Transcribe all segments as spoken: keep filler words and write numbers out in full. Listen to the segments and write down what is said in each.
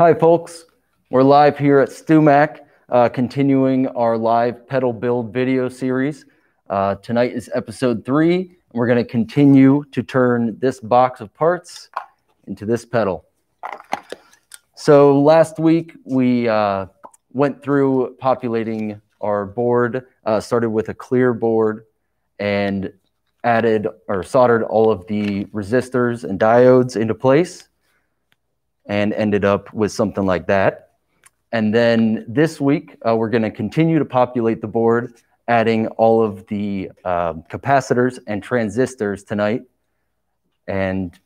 Hi folks, we're live here at StewMac, uh, continuing our live pedal build video series. Uh, tonight is episode three, and we're going to continue to turn this box of parts into this pedal. So last week we uh, went through populating our board, uh, started with a clear board and added or soldered all of the resistors and diodes into place, and ended up with something like that. And then this week, uh, we're gonna continue to populate the board, adding all of the uh, capacitors and transistors tonight. And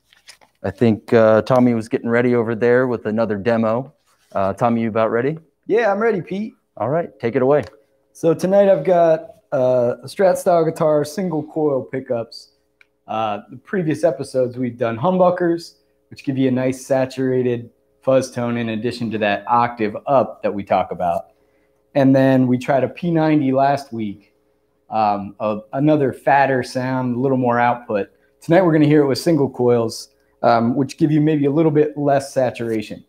I think uh, Tommy was getting ready over there with another demo. Uh, Tommy, you about ready? Yeah, I'm ready, Pete. All right, take it away. So tonight I've got uh, a Strat style guitar, single coil pickups. Uh, the previous episodes we've done humbuckers, which give you a nice saturated fuzz tone in addition to that octave up that we talk about. And then we tried a P ninety last week, um, a, another fatter sound, a little more output. Tonight we're going to hear it with single coils, um, which give you maybe a little bit less saturation.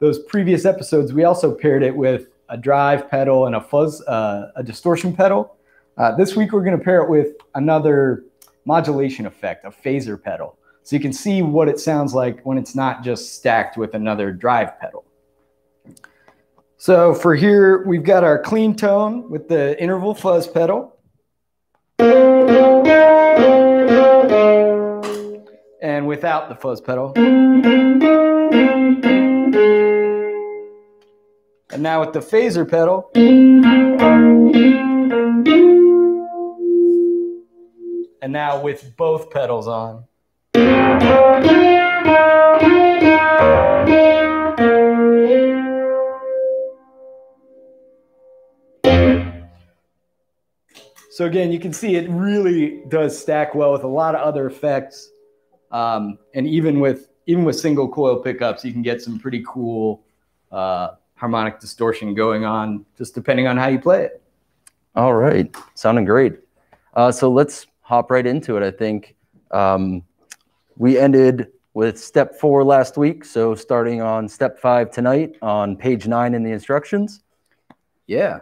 Those previous episodes, we also paired it with a drive pedal and a fuzz, uh, a distortion pedal. Uh, this week we're going to pair it with another modulation effect, a phaser pedal. So you can see what it sounds like when it's not just stacked with another drive pedal. So for here, we've got our clean tone with the Interval Fuzz pedal. And without the fuzz pedal. And now with the phaser pedal. And now with both pedals on. So again, you can see it really does stack well with a lot of other effects, um, and even with even with single coil pickups, you can get some pretty cool uh, harmonic distortion going on, just depending on how you play it. All right, sounding great. Uh, so let's hop right into it, I think. Um, We ended with step four last week, so starting on step five tonight on page nine in the instructions. Yeah.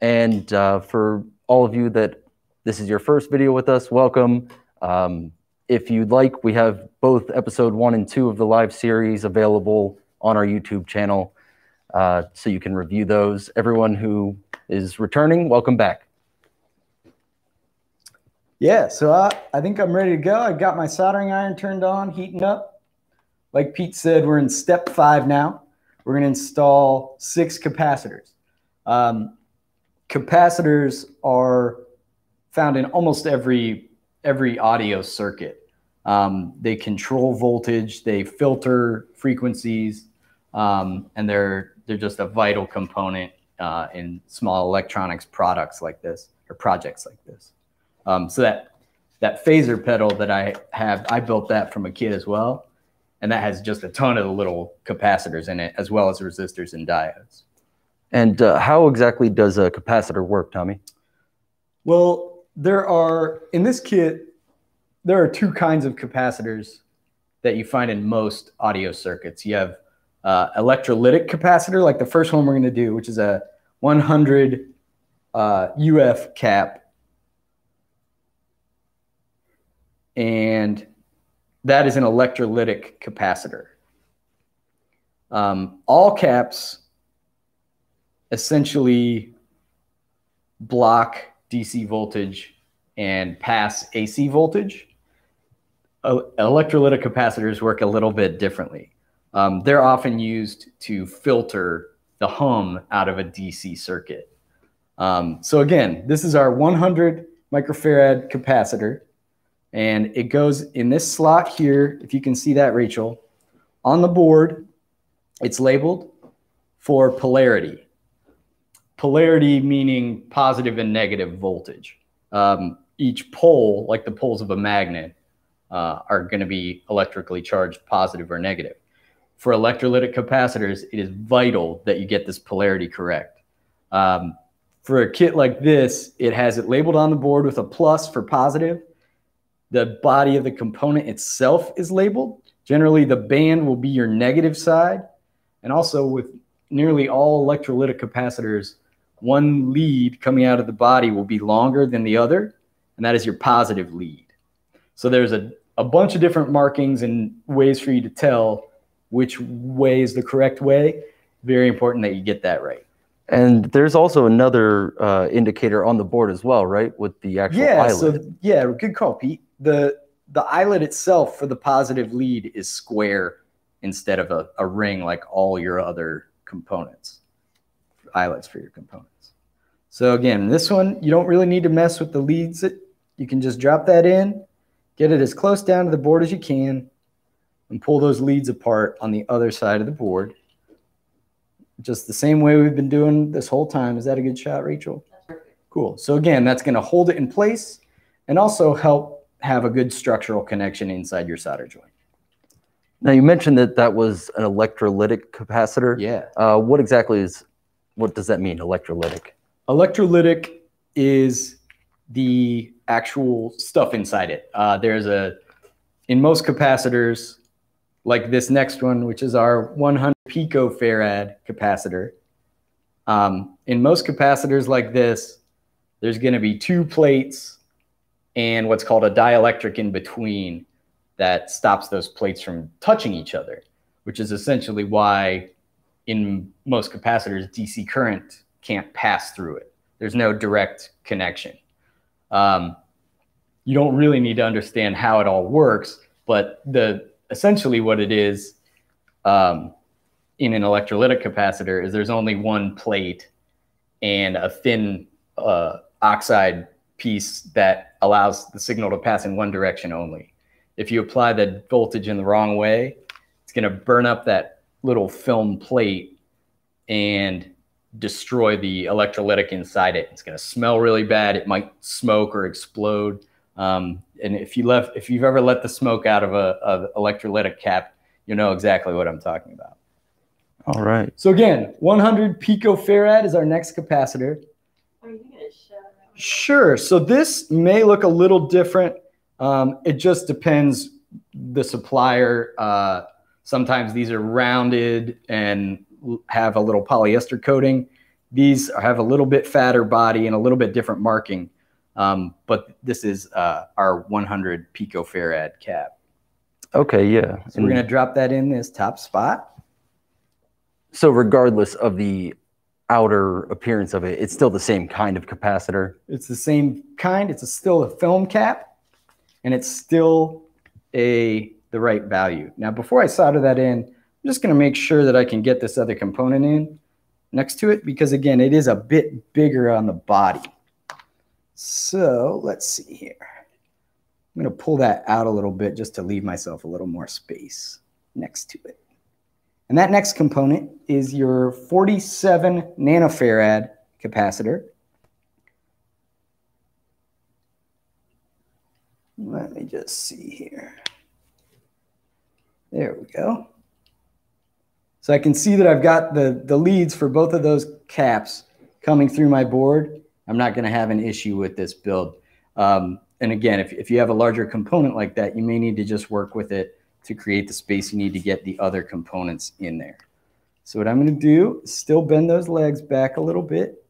And uh, for all of you that this is your first video with us, welcome. Um, if you'd like, we have both episode one and two of the live series available on our YouTube channel, uh, so you can review those. Everyone who is returning, welcome back. Yeah, so I, I think I'm ready to go. I've got my soldering iron turned on, heating up. Like Pete said, we're in step five now. We're going to install six capacitors. Um, capacitors are found in almost every, every audio circuit. Um, they control voltage, they filter frequencies, um, and they're, they're just a vital component uh, in small electronics products like this, or projects like this. Um, so that, that phaser pedal that I have, I built that from a kit as well. And that has just a ton of the little capacitors in it, as well as resistors and diodes. And uh, how exactly does a capacitor work, Tommy? Well, there are, in this kit, there are two kinds of capacitors that you find in most audio circuits. You have uh, electrolytic capacitor, like the first one we're going to do, which is a one hundred uh, U F cap. And that is an electrolytic capacitor. Um, all caps essentially block D C voltage and pass A C voltage. Uh, electrolytic capacitors work a little bit differently. Um, they're often used to filter the hum out of a D C circuit. Um, so again, this is our one hundred microfarad capacitor. And it goes in this slot here, if you can see that, Rachel. On the board, it's labeled for polarity. Polarity meaning positive and negative voltage. Um, each pole, like the poles of a magnet, uh, are going to be electrically charged positive or negative. For electrolytic capacitors, it is vital that you get this polarity correct. Um, for a kit like this, it has it labeled on the board with a plus for positive. The body of the component itself is labeled. Generally, the band will be your negative side, And also with nearly all electrolytic capacitors, one lead coming out of the body will be longer than the other, and that is your positive lead. So there's a, a bunch of different markings and ways for you to tell which way is the correct way. Very important that you get that right. And there's also another uh, indicator on the board as well, right, with the actual yeah, eyelet. So, yeah, good call, Pete. The, the eyelet itself for the positive lead is square instead of a, a ring like all your other components, eyelets for your components. So again, this one, you don't really need to mess with the leads. You can just drop that in, get it as close down to the board as you can, and pull those leads apart on the other side of the board. Just the same way we've been doing this whole time. Is that a good shot, Rachel? That's perfect. Cool. So again, that's going to hold it in place and also help have a good structural connection inside your solder joint. Now, you mentioned that that was an electrolytic capacitor. Yeah. Uh, what exactly is, what does that mean, electrolytic? Electrolytic is the actual stuff inside it. Uh, there's a, in most capacitors, like this next one, which is our one hundred picofarad capacitor. Um, in most capacitors like this, there's going to be two plates and what's called a dielectric in between that stops those plates from touching each other, which is essentially why in most capacitors, D C current can't pass through it. There's no direct connection. Um, you don't really need to understand how it all works, but the essentially what it is um, in an electrolytic capacitor is there's only one plate and a thin uh, oxide piece that allows the signal to pass in one direction only. If you apply the voltage in the wrong way, it's going to burn up that little film plate and destroy the electrolytic inside it. It's going to smell really bad. It might smoke or explode. Um, and if you left, if you've ever let the smoke out of a, of electrolytic cap, you know exactly what I'm talking about. All right. So again, one hundred picofarad is our next capacitor. Are you gonna show that? Sure. So this may look a little different. Um, it just depends the supplier. Uh, sometimes these are rounded and have a little polyester coating. These have a little bit fatter body and a little bit different marking. Um, but this is uh, our one hundred picofarad cap. Okay, yeah. So and we're going to drop that in this top spot. So regardless of the outer appearance of it, it's still the same kind of capacitor? It's the same kind. It's a, still a film cap, and it's still a the right value. Now, before I solder that in, I'm just going to make sure that I can get this other component in next to it because, again, it is a bit bigger on the body. So let's see here. I'm going to pull that out a little bit just to leave myself a little more space next to it. And that next component is your forty-seven nanofarad capacitor. Let me just see here. There we go. So I can see that I've got the, the leads for both of those caps coming through my board. I'm not going to have an issue with this build. Um, and again, if, if you have a larger component like that, you may need to just work with it to create the space you need to get the other components in there. So what I'm going to do is still bend those legs back a little bit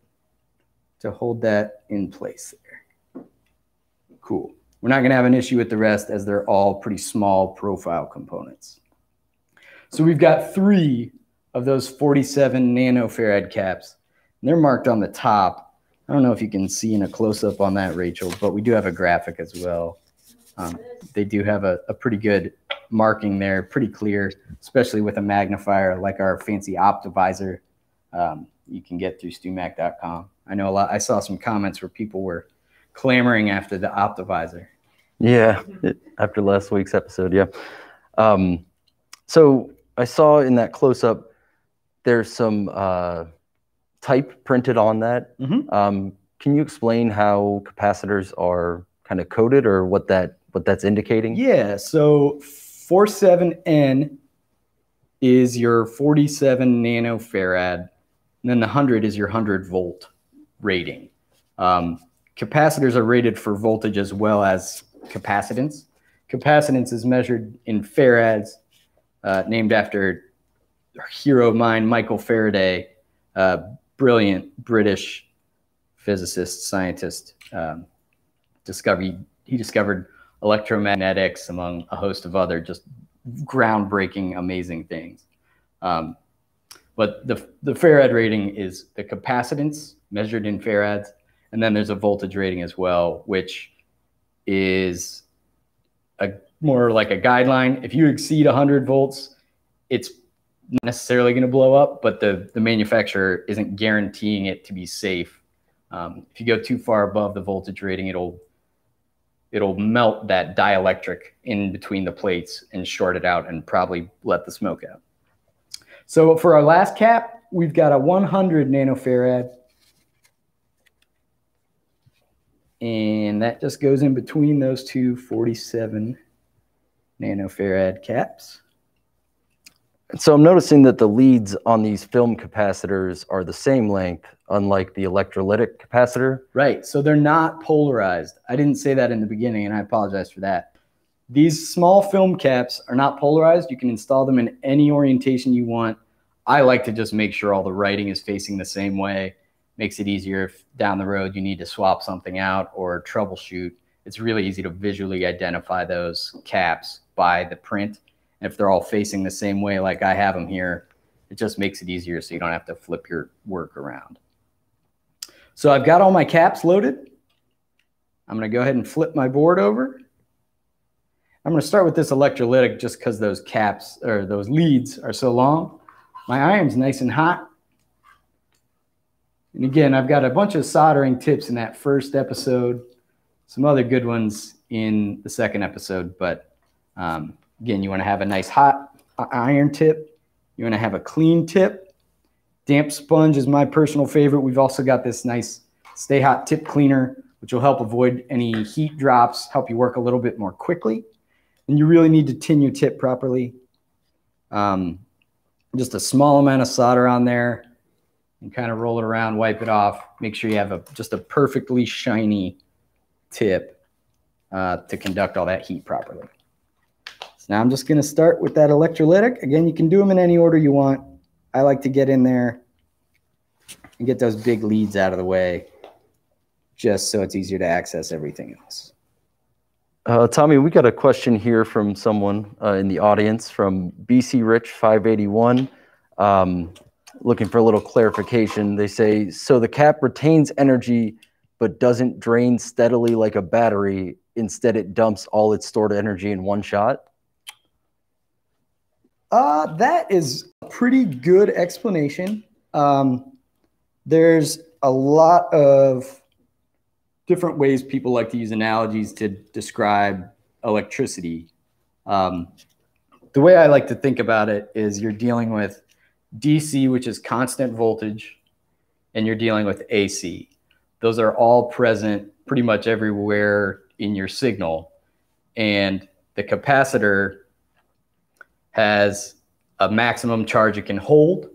to hold that in place there. Cool. We're not going to have an issue with the rest as they're all pretty small profile components. So we've got three of those forty-seven nanofarad caps, and they're marked on the top. I don't know if you can see in a close-up on that, Rachel, but we do have a graphic as well. Um, they do have a, a pretty good marking there, pretty clear, especially with a magnifier like our fancy OptiVisor um, you can get through stew mac dot com. I know a lot. I saw some comments where people were clamoring after the OptiVisor. Yeah, it, after last week's episode, yeah. Um, so I saw in that close-up there's some uh, type printed on that. Mm-hmm. um, can you explain how capacitors are kind of coded or what that what that's indicating? Yeah, so forty-seven N is your forty-seven nanofarad, and then the one hundred is your one hundred volt rating. Um, capacitors are rated for voltage as well as capacitance. Capacitance is measured in farads, uh, named after hero of mine, Michael Faraday, uh, brilliant British physicist, scientist, um, discovered, he discovered electromagnetics, among a host of other just groundbreaking, amazing things. Um, but the, the farad rating is the capacitance measured in farads. And then there's a voltage rating as well, which is a more like a guideline. If you exceed one hundred volts, it's not necessarily going to blow up, but the, the manufacturer isn't guaranteeing it to be safe. Um, if you go too far above the voltage rating, it'll it'll melt that dielectric in between the plates and short it out and probably let the smoke out. So for our last cap, we've got a one hundred nanofarad. And that just goes in between those two forty-seven nanofarad caps. So I'm noticing that the leads on these film capacitors are the same length, unlike the electrolytic capacitor. Right, so they're not polarized. I didn't say that in the beginning, and I apologize for that. These small film caps are not polarized. You can install them in any orientation you want. I like to just make sure all the writing is facing the same way. Makes it easier if down the road you need to swap something out or troubleshoot. It's really easy to visually identify those caps by the print. And if they're all facing the same way like I have them here, it just makes it easier so you don't have to flip your work around. So I've got all my caps loaded. I'm going to go ahead and flip my board over. I'm going to start with this electrolytic just because those caps or those leads are so long. My iron's nice and hot. And again, I've got a bunch of soldering tips in that first episode, some other good ones in the second episode. But um, again, you want to have a nice hot iron tip. You want to have a clean tip. Damp sponge is my personal favorite. We've also got this nice Stay Hot tip cleaner, which will help avoid any heat drops, help you work a little bit more quickly. And you really need to tin your tip properly. Um, just a small amount of solder on there. And kind of roll it around, wipe it off. Make sure you have a just a perfectly shiny tip uh, to conduct all that heat properly. So now I'm just going to start with that electrolytic. Again, you can do them in any order you want. I like to get in there and get those big leads out of the way just so it's easier to access everything else. Uh, Tommy, we got a question here from someone uh, in the audience from B C Rich five eighty-one. Um, Looking for a little clarification. They say, so the cap retains energy but doesn't drain steadily like a battery. Instead, it dumps all its stored energy in one shot? Uh, that is a pretty good explanation. Um, there's a lot of different ways people like to use analogies to describe electricity. Um, the way I like to think about it is you're dealing with D C, which is constant voltage, and you're dealing with A C. Those are all present pretty much everywhere in your signal. And the capacitor has a maximum charge it can hold.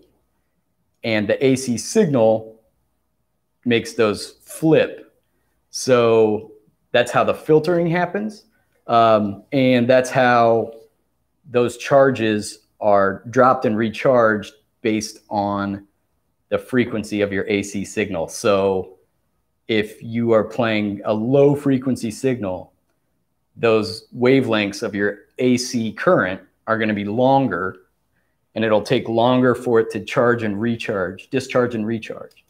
And the A C signal makes those flip. So that's how the filtering happens. Um, and that's how those charges are dropped and recharged based on the frequency of your A C signal. So if you are playing a low frequency signal, those wavelengths of your A C current are going to be longer, and it'll take longer for it to charge and recharge, discharge and recharge.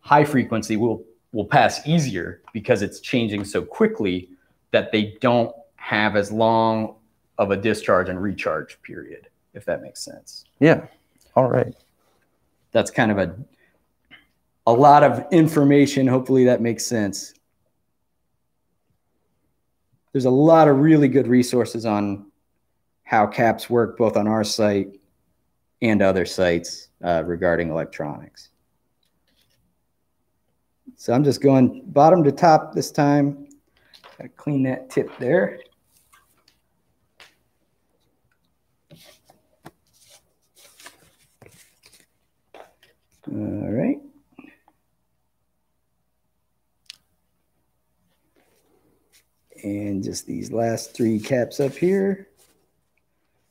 High frequency will, will pass easier because it's changing so quickly that they don't have as long of a discharge and recharge period, if that makes sense. Yeah. All right. That's kind of a, a lot of information. Hopefully that makes sense. There's a lot of really good resources on how caps work, both on our site and other sites uh, regarding electronics. So I'm just going bottom to top this time. Gotta clean that tip there. All right. And just these last three caps up here.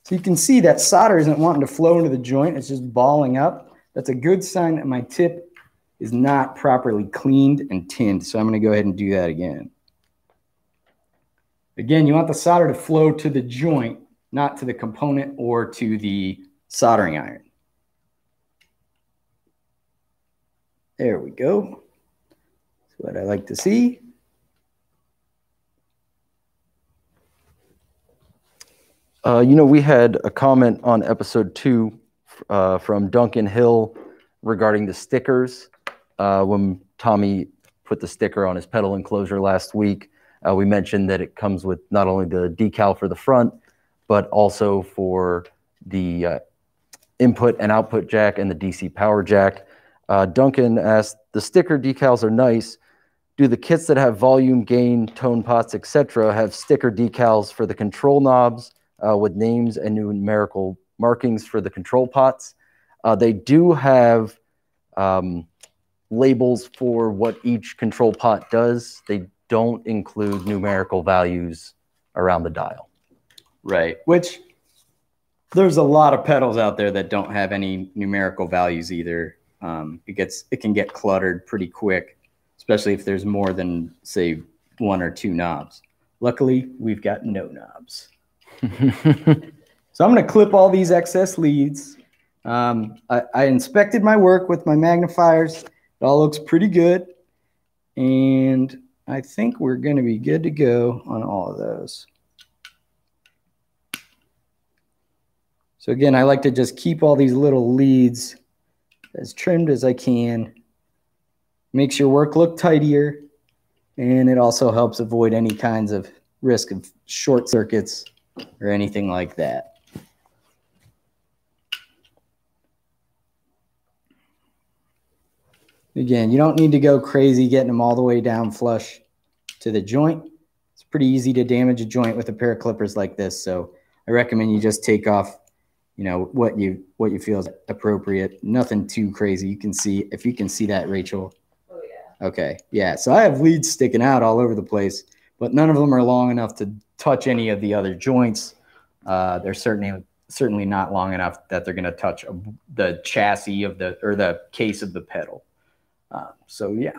So you can see that solder isn't wanting to flow into the joint. It's just balling up. That's a good sign that my tip is not properly cleaned and tinned. So I'm going to go ahead and do that again. Again, you want the solder to flow to the joint, not to the component or to the soldering iron. There we go. That's what I like to see. Uh, you know, we had a comment on episode two uh, from Duncan Hill regarding the stickers. Uh, when Tommy put the sticker on his pedal enclosure last week, uh, we mentioned that it comes with not only the decal for the front, but also for the uh, input and output jack and the D C power jack. Uh, Duncan asked, the sticker decals are nice. Do the kits that have volume, gain, tone pots, et cetera have sticker decals for the control knobs uh, with names and numerical markings for the control pots? Uh, they do have um, labels for what each control pot does. They don't include numerical values around the dial. Right, which there's a lot of pedals out there that don't have any numerical values either. Um, it gets, it can get cluttered pretty quick, especially if there's more than, say, one or two knobs. Luckily, we've got no knobs. So I'm going to clip all these excess leads. Um, I, I inspected my work with my magnifiers. It all looks pretty good. And I think we're going to be good to go on all of those. So again, I like to just keep all these little leads as trimmed as I can. Makes your work look tidier, and it also helps avoid any kinds of risk of short circuits or anything like that. Again, you don't need to go crazy getting them all the way down flush to the joint. It's pretty easy to damage a joint with a pair of clippers like this, so I recommend you just take off, you know, what you what you feel is appropriate. Nothing too crazy. You can see, if you can see that, Rachel. Oh yeah. Okay. Yeah. So I have leads sticking out all over the place, but none of them are long enough to touch any of the other joints. Uh, they're certainly certainly not long enough that they're going to touch a, the chassis of the or the case of the pedal. Uh, so yeah.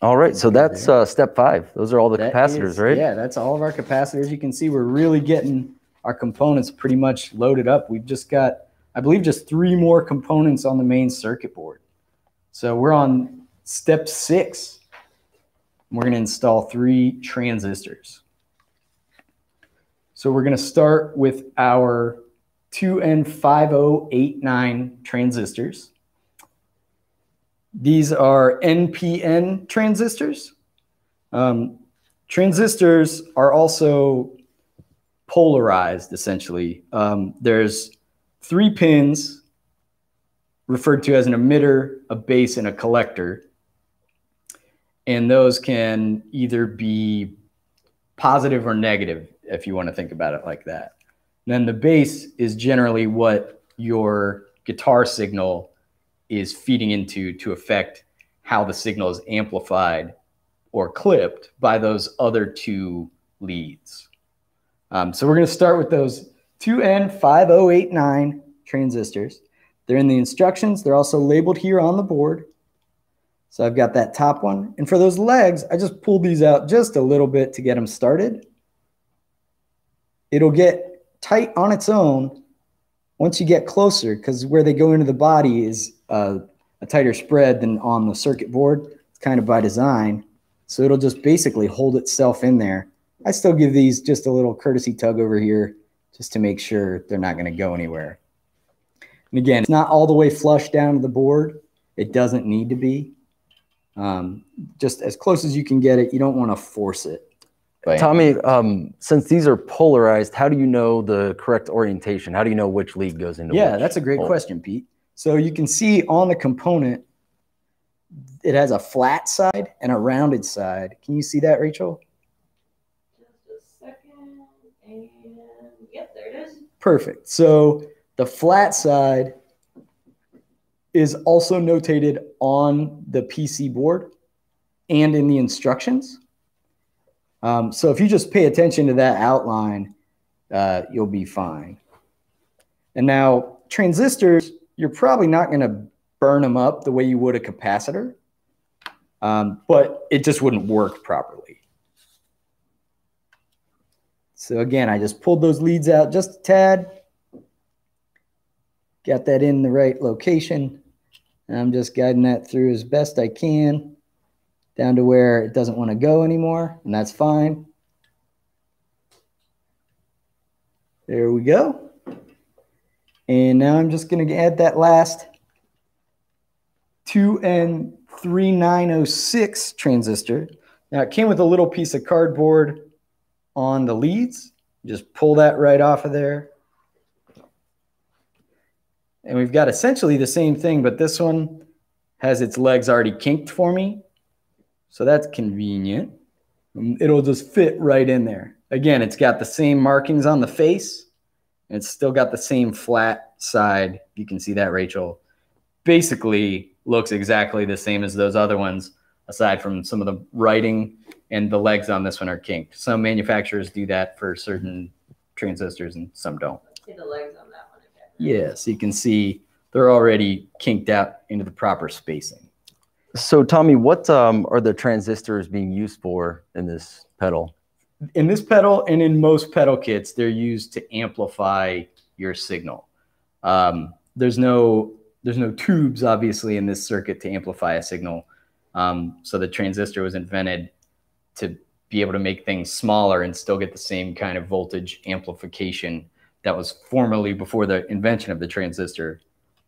All right. So that's uh, step five. Those are all the that capacitors, is, right? Yeah. That's all of our capacitors. You can see we're really getting our components pretty much loaded up. We've just got, I believe, just three more components on the main circuit board. So we're on step six. We're gonna install three transistors. So we're gonna start with our two N five oh eight nine transistors. These are N P N transistors. Um, transistors are also polarized, essentially. Um, there's three pins referred to as an emitter, a base, and a collector. And those can either be positive or negative, if you want to think about it like that. And then the base is generally what your guitar signal is feeding into to affect how the signal is amplified or clipped by those other two leads. Um, so we're going to start with those two N five oh eight nine transistors. They're in the instructions. They're also labeled here on the board. So I've got that top one. And for those legs, I just pulled these out just a little bit to get them started. It'll get tight on its own once you get closer, because where they go into the body is uh, a tighter spread than on the circuit board. It's kind of by design. So it'll just basically hold itself in there. I still give these just a little courtesy tug over here just to make sure they're not going to go anywhere. And again, it's not all the way flush down to the board. It doesn't need to be. Um, just as close as you can get it. You don't want to force it. Tommy, um, since these are polarized, how do you know the correct orientation? How do you know which lead goes into which? Yeah, that's a great question, Pete. So you can see on the component, it has a flat side and a rounded side. Can you see that, Rachel? Perfect. So the flat side is also notated on the P C board and in the instructions. Um, so if you just pay attention to that outline, uh, you'll be fine. And now transistors, you're probably not going to burn them up the way you would a capacitor, um, but it just wouldn't work properly. So again, I just pulled those leads out just a tad, got that in the right location, and I'm just guiding that through as best I can down to where it doesn't want to go anymore, and that's fine. There we go. And now I'm just going to add that last two N three nine zero six transistor. Now it came with a little piece of cardboard on the leads. Just pull that right off of there. And we've got essentially the same thing, but this one has its legs already kinked for me. So that's convenient. It'll just fit right in there. Again, it's got the same markings on the face. And it's still got the same flat side. You can see that, Rachel. Basically looks exactly the same as those other ones, aside from some of the writing and the legs on this one are kinked. Some manufacturers do that for certain transistors and some don't. Let's see the legs on that one again. Yeah, so you can see they're already kinked out into the proper spacing. So Tommy, what um, are the transistors being used for in this pedal? In this pedal and in most pedal kits, they're used to amplify your signal. Um, there's no there's no tubes, obviously, in this circuit to amplify a signal. Um, so the transistor was invented to be able to make things smaller and still get the same kind of voltage amplification that was formerly, before the invention of the transistor,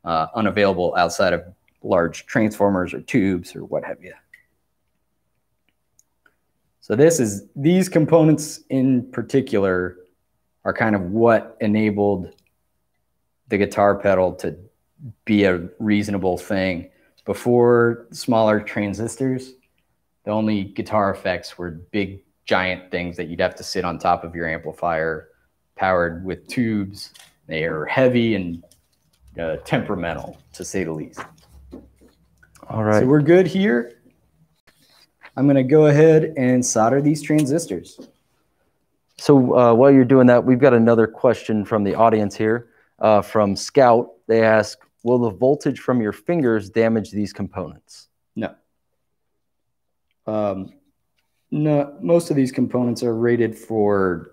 uh, unavailable outside of large transformers or tubes or what have you. So this is, these components in particular are kind of what enabled the guitar pedal to be a reasonable thing. Before smaller transistors, the only guitar effects were big, giant things that you'd have to sit on top of your amplifier, powered with tubes. They are heavy and uh, temperamental, to say the least. All right. So we're good here. I'm going to go ahead and solder these transistors. So uh, while you're doing that, we've got another question from the audience here uh, from Scout. They ask, will the voltage from your fingers damage these components? No. Um, no, most of these components are rated for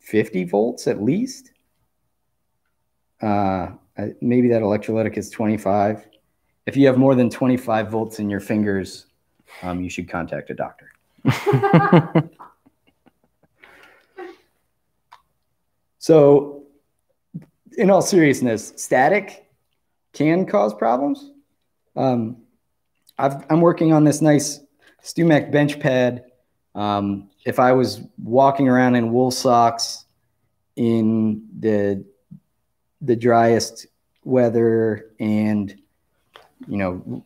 fifty volts at least. Uh, maybe that electrolytic is twenty-five. If you have more than twenty-five volts in your fingers, um, you should contact a doctor. So, in all seriousness, static can cause problems. Um, I've, I'm working on this nice StewMac bench pad. Um, if I was walking around in wool socks in the the driest weather and you know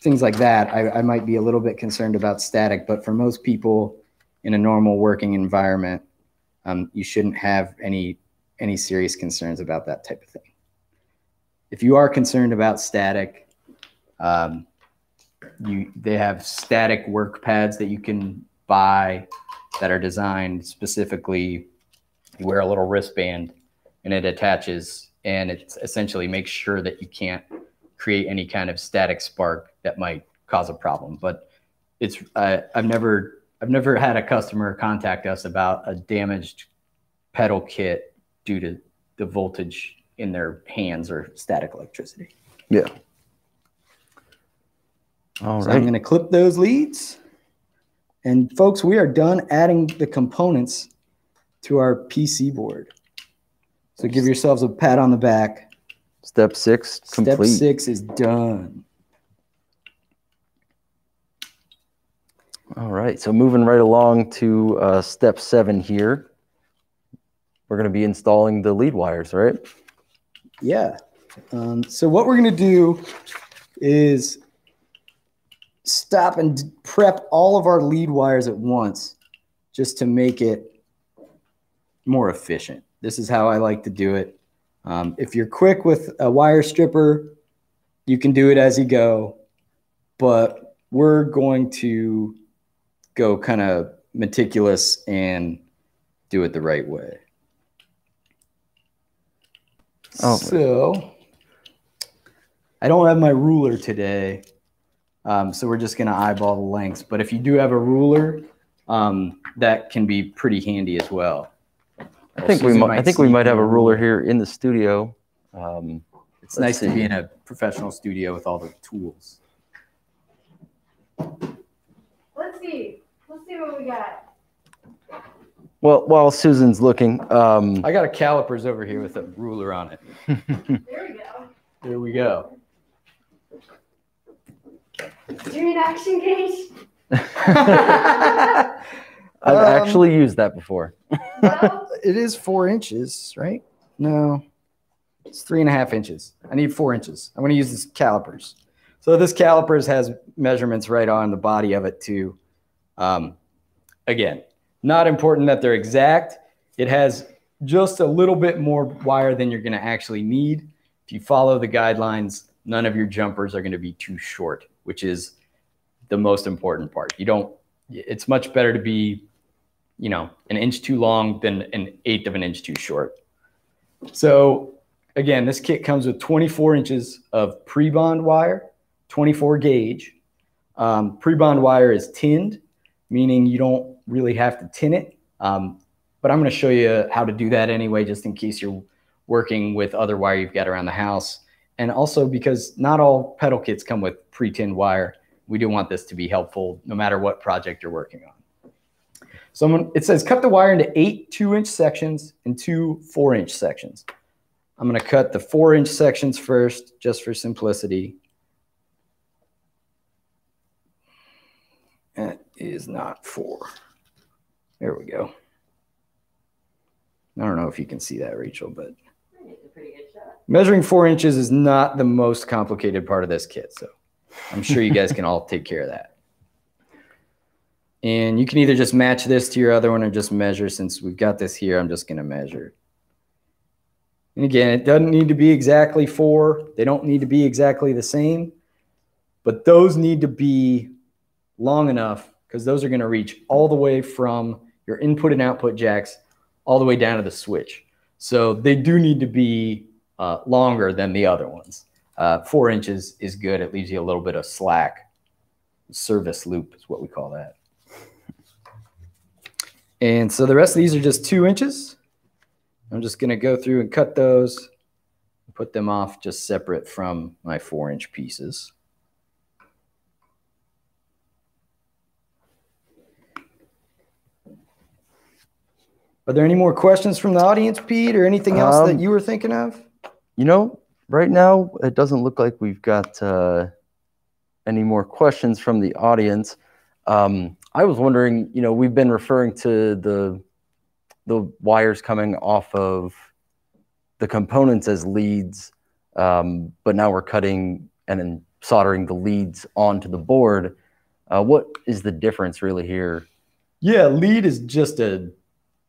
things like that, I, I might be a little bit concerned about static. But for most people in a normal working environment, um, you shouldn't have any any serious concerns about that type of thing. If you are concerned about static, Um, you, they have static work pads that you can buy that are designed specifically. You wear a little wristband and it attaches, and it essentially makes sure that you can't create any kind of static spark that might cause a problem. But it's, uh, I've never, I've never had a customer contact us about a damaged pedal kit due to the voltage in their hands or static electricity. Yeah. All right. I'm going to clip those leads. And folks, we are done adding the components to our P C board. So give yourselves a pat on the back. Step six complete. Step six is done. All right. So moving right along to uh, step seven here. We're going to be installing the lead wires, right? Yeah. Um, so what we're going to do is stop and prep all of our lead wires at once just to make it more efficient. This is how I like to do it. Um, if you're quick with a wire stripper, you can do it as you go, but we're going to go kind of meticulous and do it the right way. Oh. So I don't have my ruler today, um, so we're just going to eyeball the lengths. But if you do have a ruler, um, that can be pretty handy as well. I think we might. I think we might have a ruler here in the studio. Um, it's nice to be in a professional studio with all the tools. Let's see. Let's see what we got. Well, while Susan's looking, um, I got a calipers over here with a ruler on it. There we go. There we go. Do you mean action gauge? I've um, actually used that before. Well, it is four inches, right? No, it's three and a half inches. I need four inches. I'm going to use this calipers. So this calipers has measurements right on the body of it too. Um, again, not important that they're exact. It has just a little bit more wire than you're going to actually need. If you follow the guidelines, none of your jumpers are going to be too short, which is the most important part. You don't, it's much better to be, you know, an inch too long than an eighth of an inch too short. So again, this kit comes with twenty-four inches of pre-bond wire, twenty-four gauge. Um, pre-bond wire is tinned, meaning you don't really have to tin it. Um, but I'm going to show you how to do that anyway, just in case you're working with other wire you've got around the house. And also because not all pedal kits come with pre-tinned wire, we do want this to be helpful no matter what project you're working on. So I'm gonna, it says cut the wire into eight two-inch sections and two four-inch sections. I'm going to cut the four-inch sections first, just for simplicity. That is not four. There we go. I don't know if you can see that, Rachel, but it's a pretty good shot. Measuring four inches is not the most complicated part of this kit, so I'm sure you guys can all take care of that. And you can either just match this to your other one or just measure. Since we've got this here, I'm just going to measure. And again, it doesn't need to be exactly four. They don't need to be exactly the same, but those need to be long enough because those are going to reach all the way from your input and output jacks all the way down to the switch. So they do need to be uh, longer than the other ones. Uh, four inches is good. It leaves you a little bit of slack. Service loop is what we call that. And so the rest of these are just two inches. I'm just going to go through and cut those, put them off just separate from my four inch pieces. Are there any more questions from the audience, Pete, or anything else um, that you were thinking of? You know, right now it doesn't look like we've got uh, any more questions from the audience. Um, I was wondering, you know, we've been referring to the the wires coming off of the components as leads, um, but now we're cutting and then soldering the leads onto the board. Uh, what is the difference really here? Yeah, lead is just a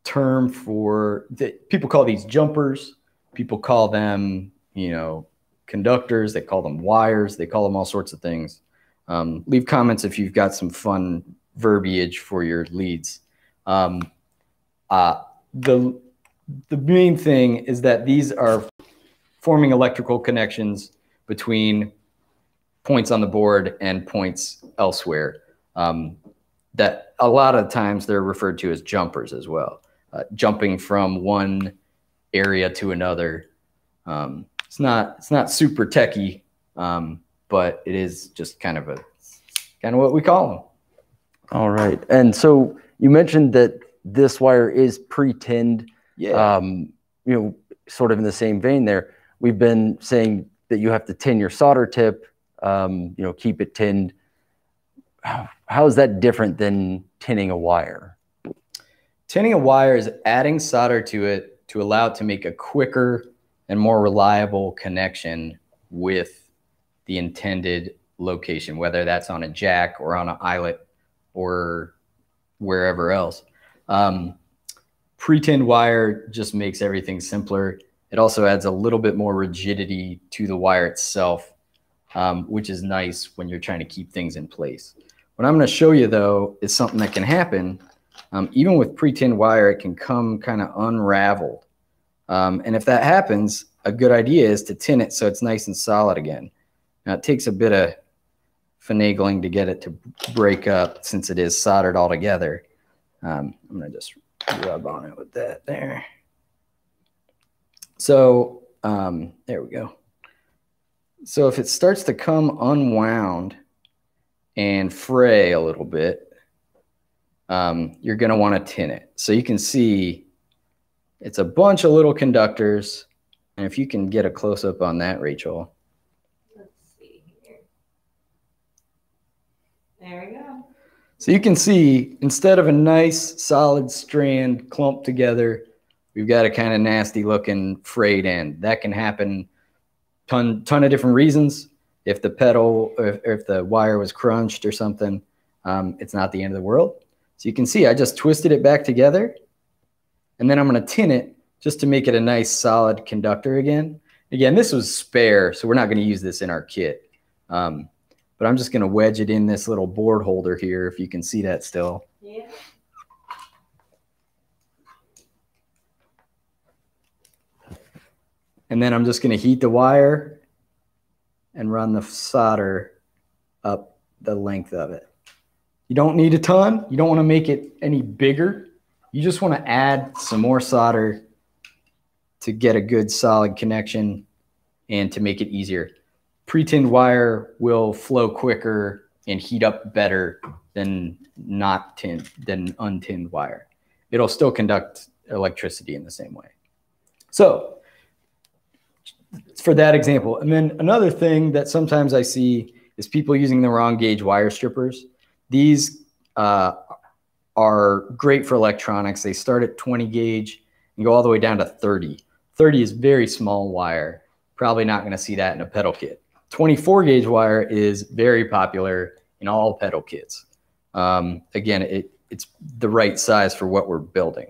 term for the, people call these jumpers. People call them, you know, conductors. They call them wires. They call them all sorts of things. Um, leave comments if you've got some fun verbiage for your leads. Um, uh, the, the main thing is that these are forming electrical connections between points on the board and points elsewhere. Um, that a lot of times they're referred to as jumpers as well. Uh, jumping from one area to another. Um, it's not, it's not super techy, um, but it is just kind of a, kind of what we call them. All right. And so you mentioned that this wire is pre-tinned, yeah. um, you know, sort of in the same vein there. We've been saying that you have to tin your solder tip, um, you know, keep it tinned. How is that different than tinning a wire? Tinning a wire is adding solder to it to allow it to make a quicker and more reliable connection with the intended location, whether that's on a jack or on an eyelet or wherever else. Um, pre-tinned wire just makes everything simpler. It also adds a little bit more rigidity to the wire itself, um, which is nice when you're trying to keep things in place. What I'm going to show you, though, is something that can happen. Um, even with pre-tinned wire, it can come kind of unraveled. Um, and if that happens, a good idea is to tin it so it's nice and solid again. Now it takes a bit of finagling to get it to break up since it is soldered all together. Um, I'm going to just rub on it with that there. So um, there we go. So if it starts to come unwound and fray a little bit, um, you're going to want to tin it. So you can see it's a bunch of little conductors. And if you can get a close up on that, Rachel. Let's see here. There we go. So you can see instead of a nice solid strand clumped together, we've got a kind of nasty looking frayed end. That can happen ton ton of different reasons. If the pedal or if, or if the wire was crunched or something, um, it's not the end of the world. So you can see I just twisted it back together, and then I'm going to tin it just to make it a nice solid conductor again. Again, this was spare, so we're not going to use this in our kit. Um, but I'm just going to wedge it in this little board holder here, if you can see that still. Yeah. And then I'm just going to heat the wire and run the solder up the length of it. You don't need a ton. You don't want to make it any bigger. You just want to add some more solder to get a good solid connection and to make it easier. Pre-tinned wire will flow quicker and heat up better than not tinned, than untinned wire. It'll still conduct electricity in the same way. So for that example. And then another thing that sometimes I see is people using the wrong gauge wire strippers. These uh, are great for electronics. They start at twenty gauge and go all the way down to thirty. thirty is very small wire. Probably not going to see that in a pedal kit. twenty-four gauge wire is very popular in all pedal kits. Um, again, it, it's the right size for what we're building.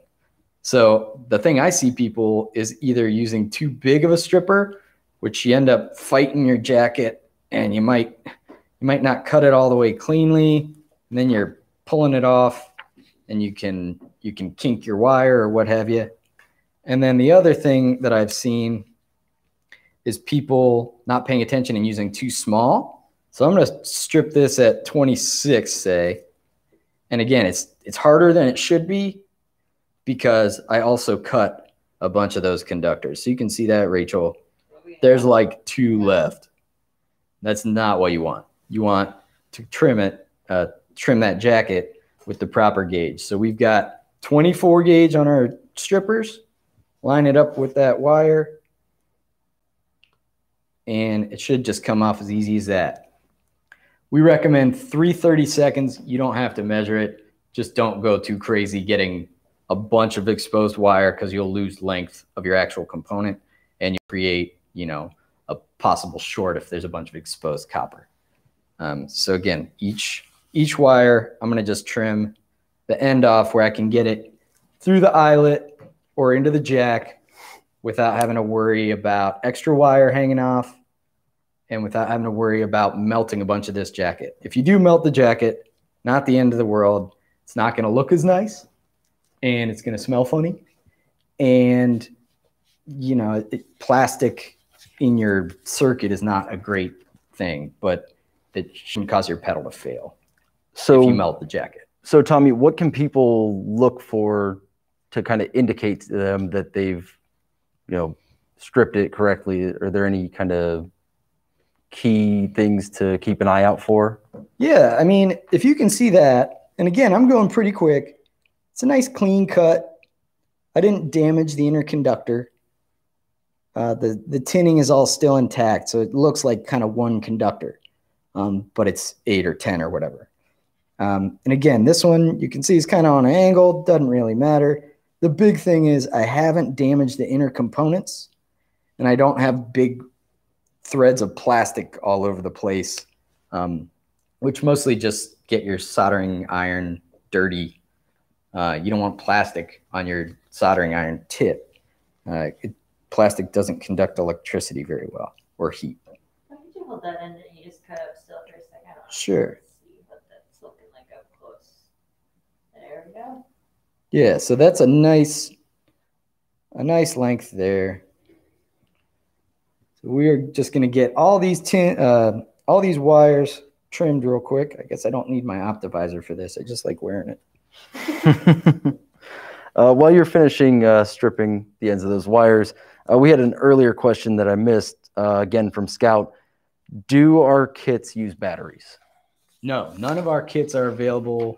So the thing I see people is either using too big of a stripper, which you end up fighting your jacket and you might, you might not cut it all the way cleanly. And then you're pulling it off and you can, you can kink your wire or what have you. And then the other thing that I've seen is people not paying attention and using too small. So I'm going to strip this at twenty-six, say, and again, it's, it's harder than it should be, because I also cut a bunch of those conductors. So you can see that, Rachel. There's like two left. That's not what you want. You want to trim it, uh, trim that jacket with the proper gauge. So we've got twenty-four gauge on our strippers. Line it up with that wire. And it should just come off as easy as that. We recommend three thirty-seconds. You don't have to measure it. Just don't go too crazy getting a bunch of exposed wire, because you'll lose length of your actual component and you create, you know, a possible short if there's a bunch of exposed copper. Um, so again, each, each wire, I'm going to just trim the end off where I can get it through the eyelet or into the jack without having to worry about extra wire hanging off and without having to worry about melting a bunch of this jacket. If you do melt the jacket, not the end of the world. It's not going to look as nice. And it's going to smell funny. And, you know, it, plastic in your circuit is not a great thing, but it shouldn't cause your pedal to fail so, if you melt the jacket. So, Tommy, what can people look for to kind of indicate to them that they've, you know, stripped it correctly? Are there any kind of key things to keep an eye out for? Yeah, I mean, if you can see that, and again, I'm going pretty quick. It's a nice clean cut. I didn't damage the inner conductor. Uh, the, the tinning is all still intact, so it looks like kind of one conductor, um, but it's eight or ten or whatever. Um, and again, this one you can see is kind of on an angle, doesn't really matter. The big thing is I haven't damaged the inner components, and I don't have big threads of plastic all over the place, um, which mostly just get your soldering iron dirty. Uh, you don't want plastic on your soldering iron tip. Uh, it, plastic doesn't conduct electricity very well, or heat. Why don't you hold that in and you just cut up still for a second? Sure. Let's see what that's looking like up close. There we go. Yeah, so that's a nice, a nice length there. So we are just going to get all these tin, uh, all these wires trimmed real quick. I guess I don't need my OptiVisor for this. I just like wearing it. Uh, while you're finishing uh, stripping the ends of those wires, uh, we had an earlier question that I missed, uh, again from Scout. Do our kits use batteries? No, none of our kits are available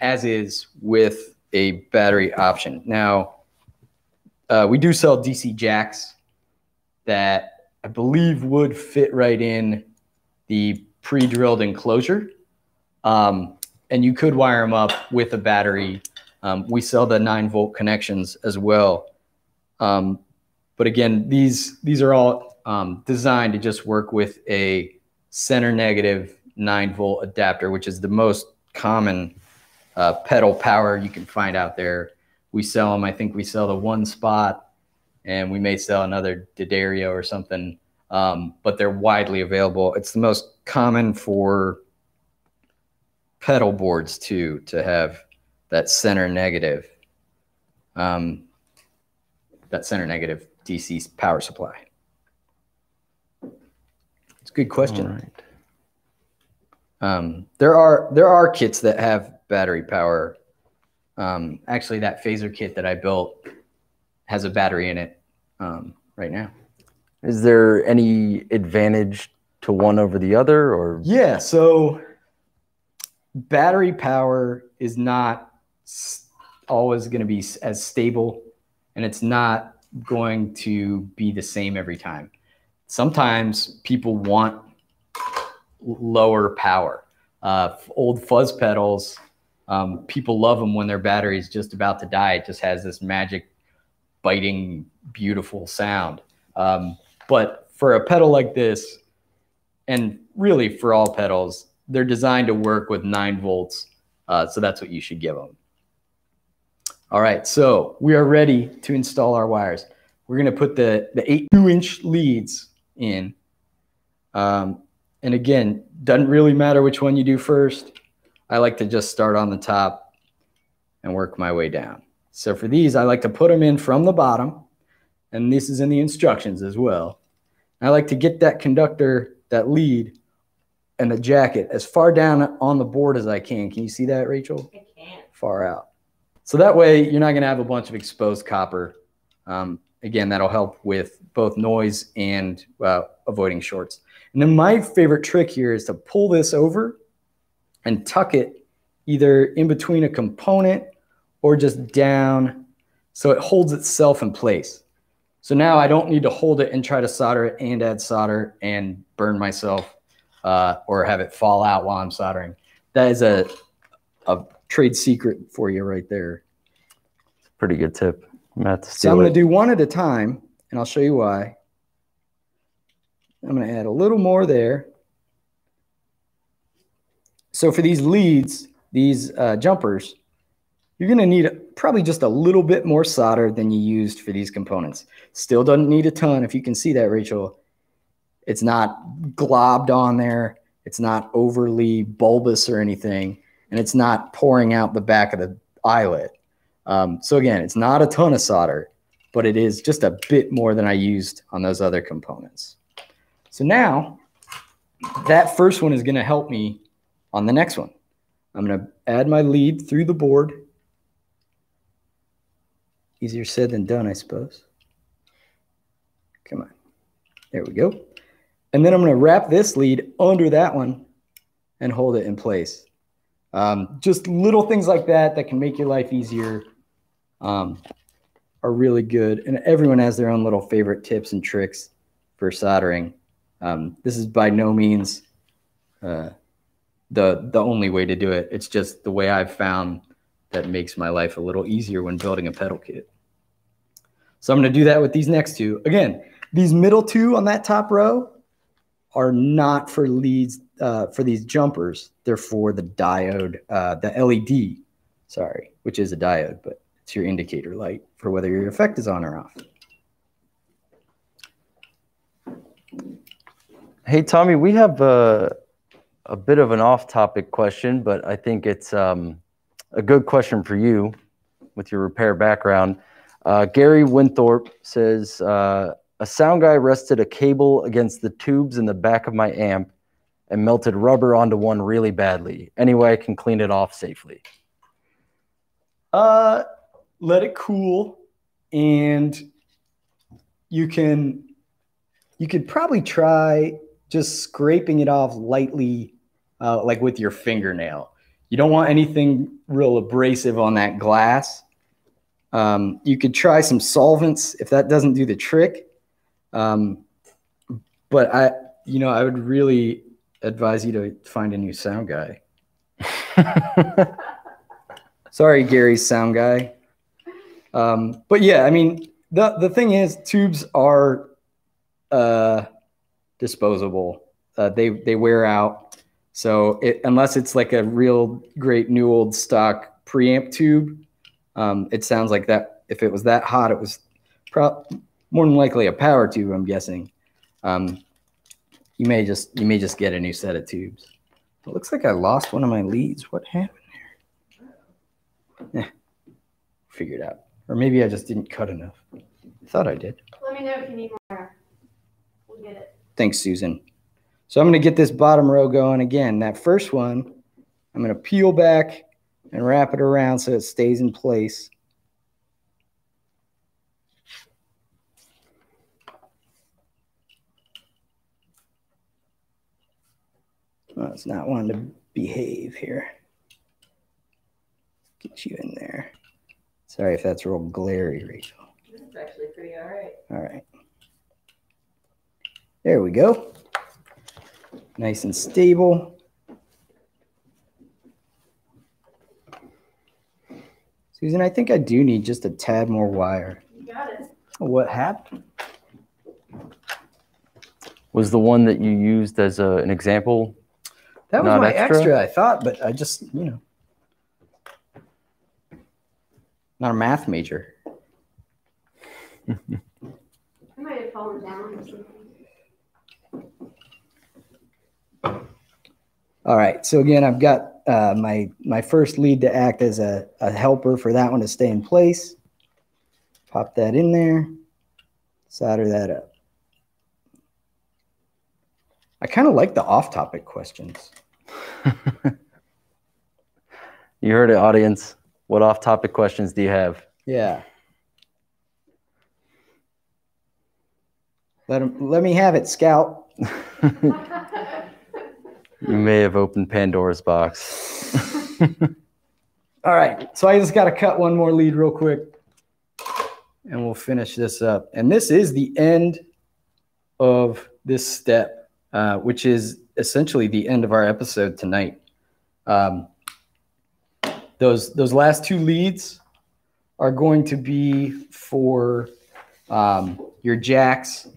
as is with a battery option. Now, uh, we do sell D C jacks that I believe would fit right in the pre-drilled enclosure, um, and you could wire them up with a battery. Um, we sell the nine volt connections as well. Um, but again, these, these are all um, designed to just work with a center negative nine volt adapter, which is the most common uh, pedal power you can find out there. We sell them. I think we sell the One Spot, and we may sell another D'Addario or something, um, but they're widely available. It's the most common for pedal boards too, to have that center negative, um, that center negative D C power supply. It's a good question. All right. Um, there are there are kits that have battery power. Um, actually, that phaser kit that I built has a battery in it um, right now. Is there any advantage to one over the other, or? Yeah. So battery power is not always going to be as stable, and it's not going to be the same every time. Sometimes people want lower power. Uh, old fuzz pedals, um, people love them when their battery's just about to die. It just has this magic, biting, beautiful sound. Um, but for a pedal like this, and really for all pedals, they're designed to work with nine volts. Uh, so that's what you should give them. All right, so we are ready to install our wires. We're going to put the, the eight two-inch leads in. Um, and again, doesn't really matter which one you do first. I like to just start on the top and work my way down. So for these, I like to put them in from the bottom. And this is in the instructions as well. And I like to get that conductor, that lead, and the jacket as far down on the board as I can. Can you see that, Rachel? I can. Far out. So that way you're not going to have a bunch of exposed copper. Um, again, that'll help with both noise and uh, avoiding shorts. And then my favorite trick here is to pull this over and tuck it either in between a component or just down so it holds itself in place. So now I don't need to hold it and try to solder it and add solder and burn myself. Uh, or have it fall out while I'm soldering. That is a, a trade secret for you right there. Pretty good tip. I'm gonna have to so I'm going to do one at a time, and I'll show you why. I'm going to add a little more there. So for these leads, these uh, jumpers, you're going to need probably just a little bit more solder than you used for these components. Still doesn't need a ton. If you can see that, Rachel, it's not globbed on there. It's not overly bulbous or anything. And it's not pouring out the back of the eyelet. Um, so again, it's not a ton of solder, but it is just a bit more than I used on those other components. So now that first one is going to help me on the next one. I'm going to add my lead through the board. Easier said than done, I suppose. Come on. There we go. And then I'm going to wrap this lead under that one and hold it in place. Um, just little things like that that can make your life easier um, are really good. And everyone has their own little favorite tips and tricks for soldering. Um, this is by no means uh, the, the only way to do it. It's just the way I've found that makes my life a little easier when building a pedal kit. So I'm going to do that with these next two. Again, these middle two on that top row are not for leads, uh, for these jumpers. They're for the diode, uh, the L E D, sorry, which is a diode, but it's your indicator light for whether your effect is on or off. Hey, Tommy, we have a, a bit of an off-topic question, but I think it's um, a good question for you with your repair background. Uh, Gary Winthorpe says, uh, A sound guy rested a cable against the tubes in the back of my amp and melted rubber onto one really badly. Any way I can clean it off safely? Uh, let it cool, and you can you could probably try just scraping it off lightly, uh, like with your fingernail. You don't want anything real abrasive on that glass. Um, you could try some solvents if that doesn't do the trick. Um, but I, you know, I would really advise you to find a new sound guy. Sorry, Gary's sound guy. Um, but yeah, I mean, the, the thing is, tubes are uh, disposable. Uh, they, they wear out. So it, unless it's like a real great new old stock preamp tube, um, it sounds like that. If it was that hot, it was pro more than likely a power tube, I'm guessing. Um, you may just you may just get a new set of tubes. It looks like I lost one of my leads. What happened there? Eh, figure it out. Or maybe I just didn't cut enough. I thought I did. Let me know if you need more. We'll get it. Thanks, Susan. So I'm going to get this bottom row going again. That first one, I'm going to peel back and wrap it around so it stays in place. Well, it's not wanting to behave here. Get you in there. Sorry if that's real glary, Rachel. That's actually pretty all right. All right. There we go. Nice and stable. Susan, I think I do need just a tad more wire. You got it. What happened? Was the one that you used as a, an example? That was my extra? extra, I thought, but I just, you know. Not a math major. I might have fallen down or something. All right. So again, I've got uh, my my first lead to act as a, a helper for that one to stay in place. Pop that in there. Solder that up. I kind of like the off-topic questions. You heard it, audience. What off-topic questions do you have? Yeah. Let him, let me have it, Scout. You may have opened Pandora's box. All right, so I just got to cut one more lead real quick, and we'll finish this up. And this is the end of this step, uh, which is essentially the end of our episode tonight. Um, Those, those last two leads are going to be for um, your jacks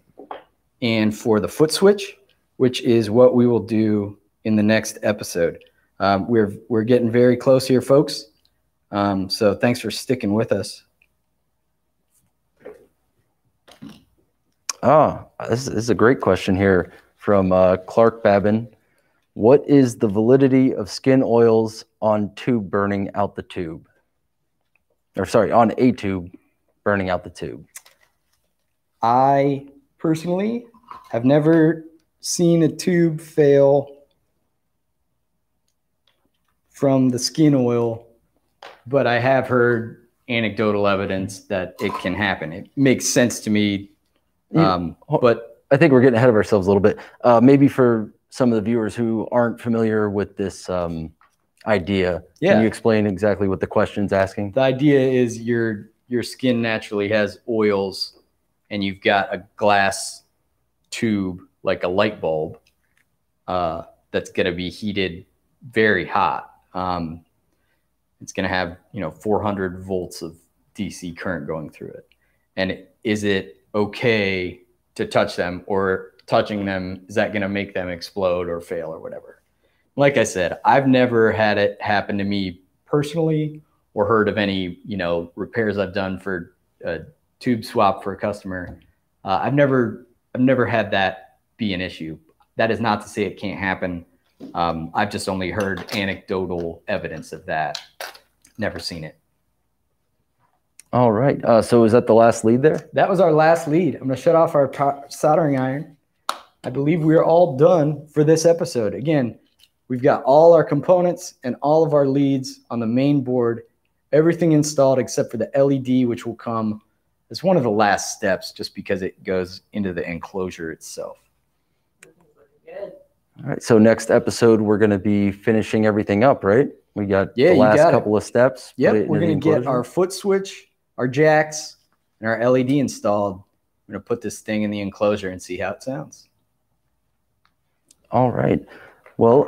and for the foot switch, which is what we will do in the next episode. Um, we're, we're getting very close here, folks. Um, so thanks for sticking with us. Ah, this is a great question here from uh, Clark Babin. What is the validity of skin oils on tube burning out the tube? Or sorry, on a tube burning out the tube? I personally have never seen a tube fail from the skin oil, but I have heard anecdotal evidence that it can happen. It makes sense to me, um, yeah. But I think we're getting ahead of ourselves a little bit. Uh, maybe for some of the viewers who aren't familiar with this um, idea. Yeah. Can you explain exactly what the question's asking? The idea is your your skin naturally has oils, and you've got a glass tube, like a light bulb, uh, that's gonna be heated very hot. Um, it's gonna have, you know, four hundred volts of D C current going through it. And is it okay to touch them, or touching them, is that going to make them explode or fail or whatever? Like I said, I've never had it happen to me personally, or heard of any, you know, repairs I've done for a tube swap for a customer. Uh, I've never, I've never had that be an issue. That is not to say it can't happen. Um, I've just only heard anecdotal evidence of that. Never seen it. All right. Uh, so is that the last lead there? That was our last lead. I'm going to shut off our soldering iron. I believe we're all done for this episode. Again, we've got all our components and all of our leads on the main board, everything installed except for the L E D, which will come as one of the last steps just because it goes into the enclosure itself. Good. All right. So next episode, we're going to be finishing everything up, right? We got yeah, the last got couple it. of steps. Yep. We're going to get our foot switch, our jacks, and our L E D installed. We're going to put this thing in the enclosure and see how it sounds. All right. Well,